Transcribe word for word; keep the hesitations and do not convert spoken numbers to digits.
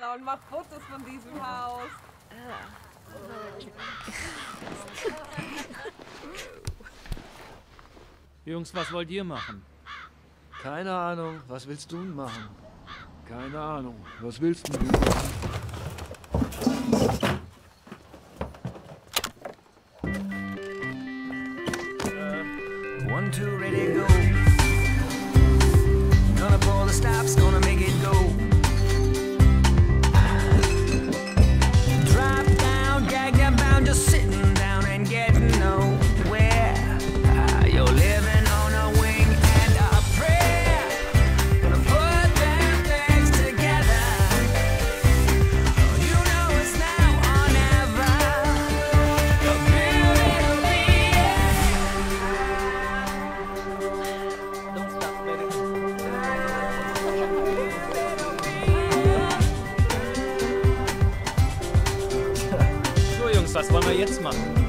Kamera und mach Fotos von diesem Haus. Jungs, was wollt ihr machen? Keine Ahnung. Was willst du machen? Keine Ahnung. Was willst du machen? Two, ready to go. Gonna pull the stops, gonna make it go. Drop down, gagged and bound, just sitting down and getting nowhere. Uh, you're living on a wing and a prayer. Gonna put them things together. You know it's now or never. The beauty'll be it. So Jungs, was wollen wir jetzt machen?